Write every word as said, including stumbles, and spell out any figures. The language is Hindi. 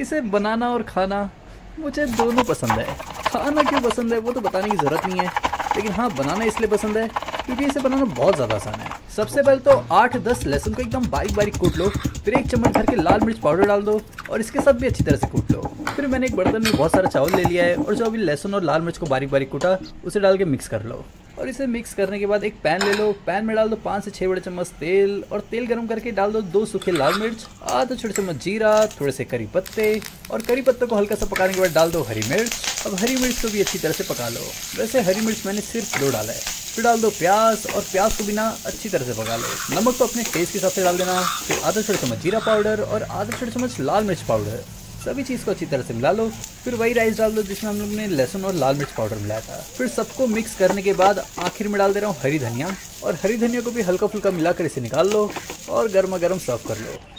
इसे बनाना और खाना मुझे दोनों पसंद है। खाना क्यों पसंद है वो तो बताने की ज़रूरत नहीं है, लेकिन हाँ बनाना इसलिए पसंद है क्योंकि इसे बनाना बहुत ज़्यादा आसान है। सबसे पहले तो आठ दस लहसुन को एकदम बारीक बारीक कूट लो, फिर एक चम्मच भर के लाल मिर्च पाउडर डाल दो और इसके साथ भी अच्छी तरह से कूट लो। फिर मैंने एक बर्तन में बहुत सारा चावल ले लिया है और जो अभी लहसुन और लाल मिर्च को बारीक बारीक कूटा उसे डाल के मिक्स कर लो। और इसे मिक्स करने के बाद एक पैन ले लो, पैन में डाल दो पाँच से छः बड़े चम्मच तेल और तेल गर्म करके डाल दो दो सूखे लाल मिर्च, आधा छोटे चम्मच जीरा, थोड़े से करी पत्ते और करी पत्तों को हल्का सा पकाने के बाद डाल दो हरी मिर्च। अब हरी मिर्च को भी अच्छी तरह से पका लो। वैसे हरी मिर्च मैंने सिर्फ दो डाला है। फिर डाल दो प्याज और प्याज को भी ना अच्छी तरह से पका लो। नमक तो अपने टेस्ट के हिसाब से डाल देना। फिर आधा छोटे चम्मच जीरा पाउडर और आधा छोटे चम्मच लाल मिर्च पाउडर, सभी चीज़ को अच्छी तरह से मिला लो। फिर वही राइस डाल दो जिसमें हम लोग ने लहसुन और लाल मिर्च पाउडर मिलाया था। फिर सबको मिक्स करने के बाद आखिर में डाल दे रहा हूँ हरी धनिया और हरी धनिया को भी हल्का फुल्का मिलाकर इसे निकाल लो और गर्मा गर्म सर्व कर लो।